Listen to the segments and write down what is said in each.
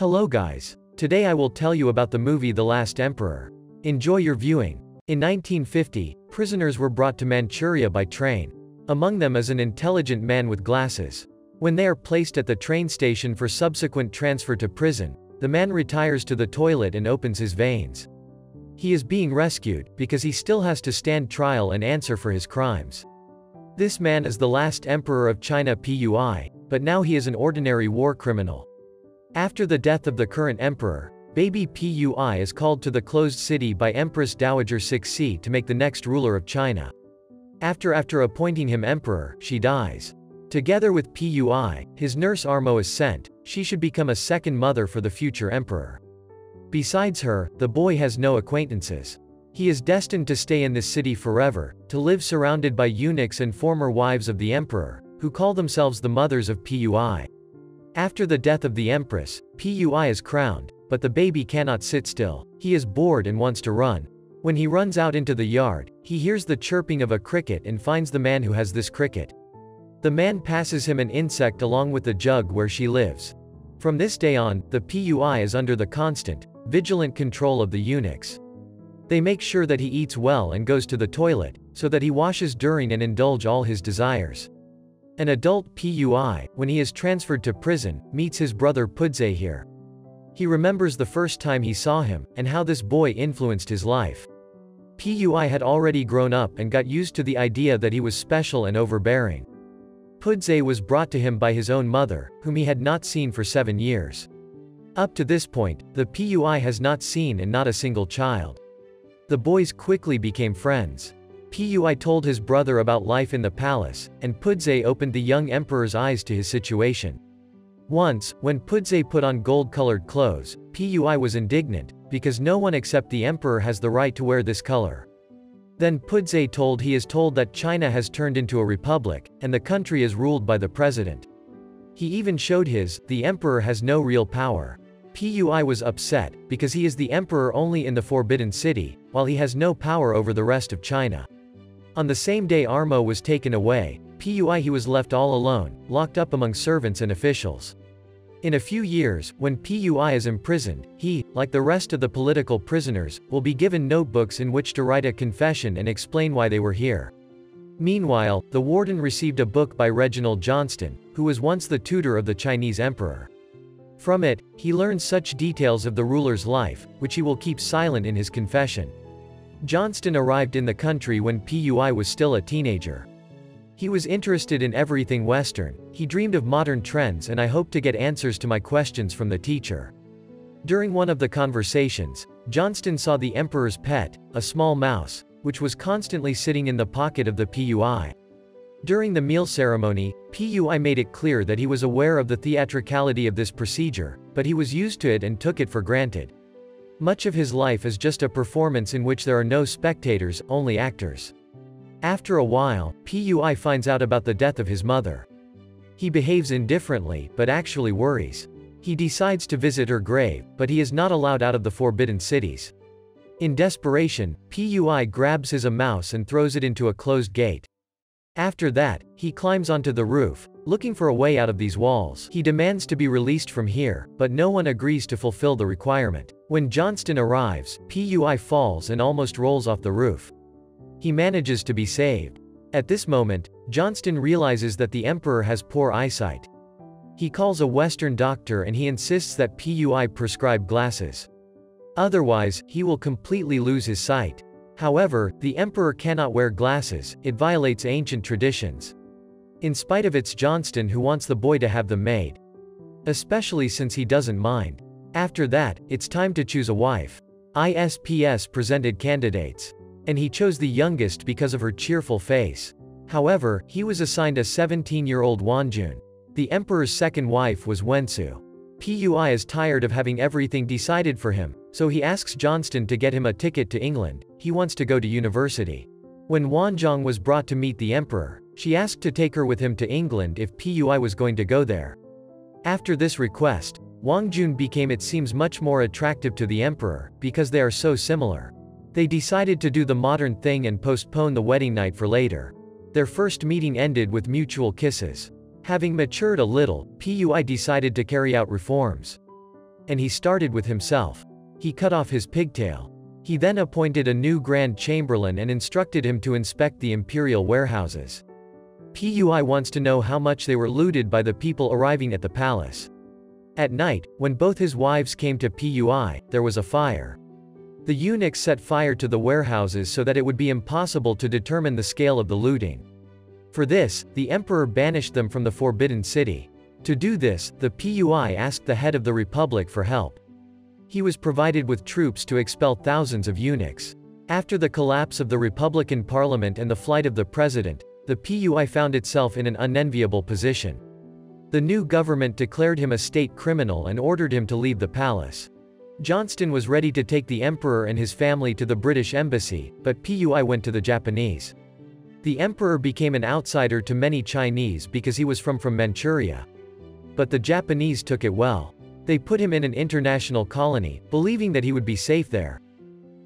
Hello guys. Today I will tell you about the movie The Last Emperor. Enjoy your viewing. In 1950, prisoners were brought to Manchuria by train. Among them is an intelligent man with glasses. When they are placed at the train station for subsequent transfer to prison, the man retires to the toilet and opens his veins. He is being rescued, because he still has to stand trial and answer for his crimes. This man is the last emperor of China Puyi, but now he is an ordinary war criminal. After the death of the current emperor, baby Puyi is called to the closed city by Empress Dowager 6C to make the next ruler of China. After appointing him emperor, she dies. Together with Puyi, his nurse Ar Mo is sent. She should become a second mother for the future emperor. Besides her, the boy has no acquaintances. He is destined to stay in this city forever, to live surrounded by eunuchs and former wives of the emperor, who call themselves the mothers of Puyi. After the death of the empress, Puyi is crowned, but the baby cannot sit still. He is bored and wants to run. When he runs out into the yard, he hears the chirping of a cricket and finds the man who has this cricket. The man passes him an insect along with the jug where she lives. From this day on, the Puyi is under the constant, vigilant control of the eunuchs. They make sure that he eats well and goes to the toilet, so that he washes during and indulge all his desires. An adult Puyi, when he is transferred to prison, meets his brother Pujie here. He remembers the first time he saw him, and how this boy influenced his life. Puyi had already grown up and got used to the idea that he was special and overbearing. Pujie was brought to him by his own mother, whom he had not seen for 7 years. Up to this point, the Puyi has not seen and not a single child. The boys quickly became friends. Puyi told his brother about life in the palace, and Pujie opened the young emperor's eyes to his situation. Once, when Pujie put on gold-colored clothes, Puyi was indignant, because no one except the emperor has the right to wear this color. Then Pujie is told that China has turned into a republic, and the country is ruled by the president. He even showed the emperor has no real power. Puyi was upset, because he is the emperor only in the Forbidden City, while he has no power over the rest of China. On the same day Ar Mo was taken away, Puyi was left all alone, locked up among servants and officials. In a few years, when Puyi is imprisoned, he, like the rest of the political prisoners, will be given notebooks in which to write a confession and explain why they were here. Meanwhile, the warden received a book by Reginald Johnston, who was once the tutor of the Chinese emperor. From it, he learns such details of the ruler's life, which he will keep silent in his confession. Johnston arrived in the country when Puyi was still a teenager. He was interested in everything Western, he dreamed of modern trends, and I hoped to get answers to my questions from the teacher. During one of the conversations, Johnston saw the emperor's pet, a small mouse, which was constantly sitting in the pocket of the Puyi. During the meal ceremony, Puyi made it clear that he was aware of the theatricality of this procedure, but he was used to it and took it for granted. Much of his life is just a performance in which there are no spectators, only actors. After a while, Puyi finds out about the death of his mother. He behaves indifferently, but actually worries. He decides to visit her grave, but he is not allowed out of the forbidden cities. In desperation, Puyi grabs a mouse and throws it into a closed gate. After that, he climbs onto the roof, looking for a way out of these walls. He demands to be released from here, but no one agrees to fulfill the requirement. When Johnston arrives, Puyi falls and almost rolls off the roof. He manages to be saved. At this moment, Johnston realizes that the emperor has poor eyesight. He calls a Western doctor and he insists that Puyi prescribe glasses. Otherwise, he will completely lose his sight. However, the emperor cannot wear glasses, it violates ancient traditions. In spite of it's Johnston who wants the boy to have them made. Especially since he doesn't mind. After that, it's time to choose a wife. ISPS presented candidates. And he chose the youngest because of her cheerful face. However, he was assigned a 17-year-old Wanjun. The emperor's second wife was Wensu. Puyi is tired of having everything decided for him, so he asks Johnston to get him a ticket to England. He wants to go to university. When Wanzhong was brought to meet the emperor, she asked to take her with him to England if Puyi was going to go there. After this request, Wangjun became, it seems, much more attractive to the emperor, because they are so similar. They decided to do the modern thing and postpone the wedding night for later. Their first meeting ended with mutual kisses. Having matured a little, Puyi decided to carry out reforms. and he started with himself. He cut off his pigtail. He then appointed a new Grand Chamberlain and instructed him to inspect the imperial warehouses. Puyi wants to know how much they were looted by the people arriving at the palace. At night, when both his wives came to Puyi, there was a fire. The eunuchs set fire to the warehouses so that it would be impossible to determine the scale of the looting. For this, the emperor banished them from the Forbidden City. To do this, the Puyi asked the head of the Republic for help. He was provided with troops to expel thousands of eunuchs. After the collapse of the Republican Parliament and the flight of the president, the Puyi found itself in an unenviable position. The new government declared him a state criminal and ordered him to leave the palace. Johnston was ready to take the emperor and his family to the British embassy, but Puyi went to the Japanese. The emperor became an outsider to many Chinese because he was from Manchuria. But the Japanese took it well. They put him in an international colony, believing that he would be safe there.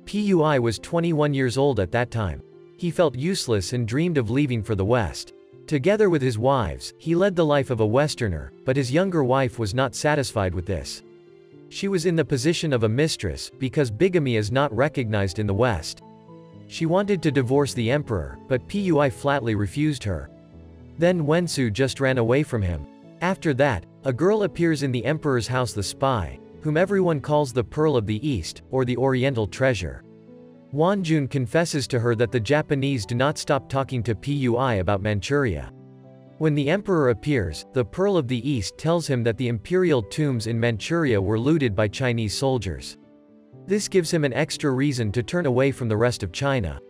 Puyi was 21 years old at that time. He felt useless and dreamed of leaving for the West. Together with his wives, he led the life of a Westerner, but his younger wife was not satisfied with this. She was in the position of a mistress, because bigamy is not recognized in the West. She wanted to divorce the emperor, but Puyi flatly refused her. Then Wensu just ran away from him. After that, a girl appears in the emperor's house, the spy, whom everyone calls the Pearl of the East, or the Oriental Treasure. Wanjun confesses to her that the Japanese do not stop talking to Puyi about Manchuria. When the emperor appears, the Pearl of the East tells him that the imperial tombs in Manchuria were looted by Chinese soldiers. This gives him an extra reason to turn away from the rest of China.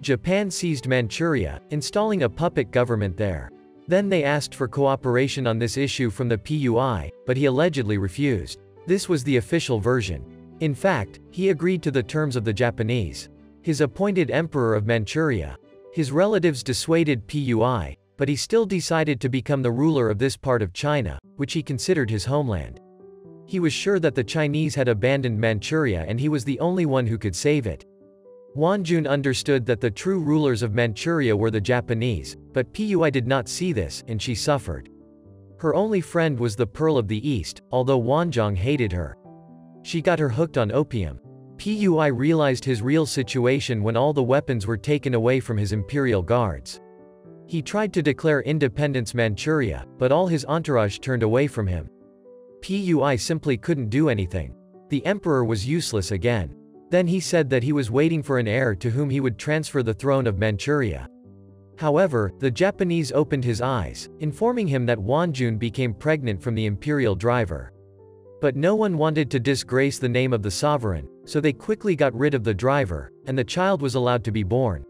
Japan seized Manchuria, installing a puppet government there. Then they asked for cooperation on this issue from the Puyi, but he allegedly refused. This was the official version. In fact, he agreed to the terms of the Japanese. His appointed emperor of Manchuria. His relatives dissuaded Puyi, but he still decided to become the ruler of this part of China, which he considered his homeland. He was sure that the Chinese had abandoned Manchuria and he was the only one who could save it. Wanjun understood that the true rulers of Manchuria were the Japanese, but Puyi did not see this, and she suffered. Her only friend was the Pearl of the East, although Wanzhong hated her. She got her hooked on opium. Puyi realized his real situation when all the weapons were taken away from his imperial guards. He tried to declare independence Manchuria, but all his entourage turned away from him. Puyi simply couldn't do anything. The emperor was useless again. Then he said that he was waiting for an heir to whom he would transfer the throne of Manchuria. However, the Japanese opened his eyes, informing him that Wanjun became pregnant from the imperial driver. But no one wanted to disgrace the name of the sovereign, so they quickly got rid of the driver, and the child was allowed to be born.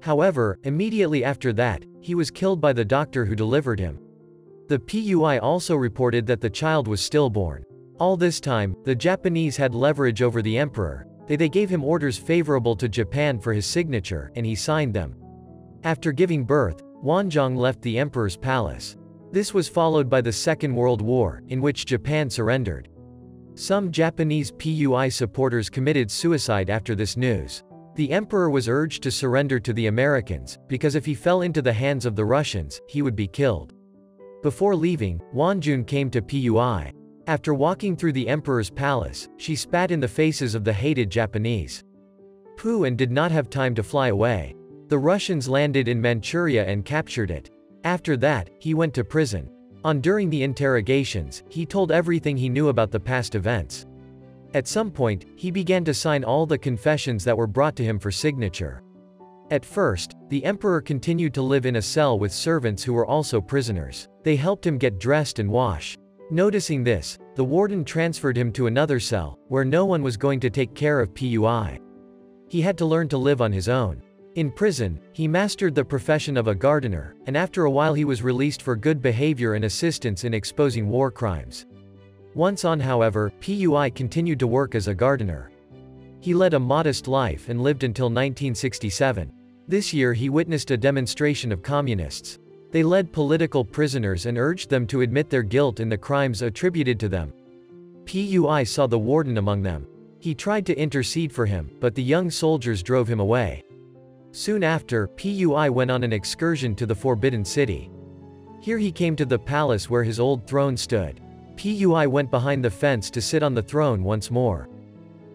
However, immediately after that, he was killed by the doctor who delivered him. The Puyi also reported that the child was stillborn. All this time, the Japanese had leverage over the emperor. They gave him orders favorable to Japan for his signature, and he signed them. After giving birth, Wanzhong left the emperor's palace. This was followed by the Second World War, in which Japan surrendered. Some Japanese Puyi supporters committed suicide after this news. The emperor was urged to surrender to the Americans, because if he fell into the hands of the Russians, he would be killed. Before leaving, Wanjun came to Puyi. After walking through the emperor's palace, she spat in the faces of the hated Japanese. Pu and did not have time to fly away. The Russians landed in Manchuria and captured it. After that, he went to prison. During the interrogations, he told everything he knew about the past events. At some point, he began to sign all the confessions that were brought to him for signature. At first, the emperor continued to live in a cell with servants who were also prisoners. They helped him get dressed and wash. Noticing this, the warden transferred him to another cell, where no one was going to take care of Puyi. He had to learn to live on his own. In prison, he mastered the profession of a gardener, and after a while he was released for good behavior and assistance in exposing war crimes. Once on, however, Puyi continued to work as a gardener. He led a modest life and lived until 1967. This year he witnessed a demonstration of communists. They led political prisoners and urged them to admit their guilt in the crimes attributed to them. Puyi saw the warden among them. He tried to intercede for him, but the young soldiers drove him away. Soon after, Puyi went on an excursion to the Forbidden City. Here he came to the palace where his old throne stood. Puyi went behind the fence to sit on the throne once more.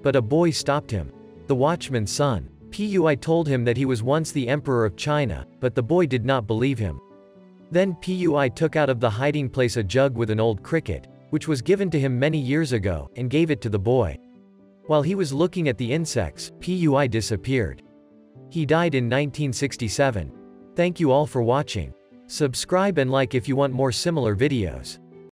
But a boy stopped him. The watchman's son. Puyi told him that he was once the emperor of China, but the boy did not believe him. Then Puyi took out of the hiding place a jug with an old cricket, which was given to him many years ago, and gave it to the boy. While he was looking at the insects, Puyi disappeared. He died in 1967. Thank you all for watching. Subscribe and like if you want more similar videos.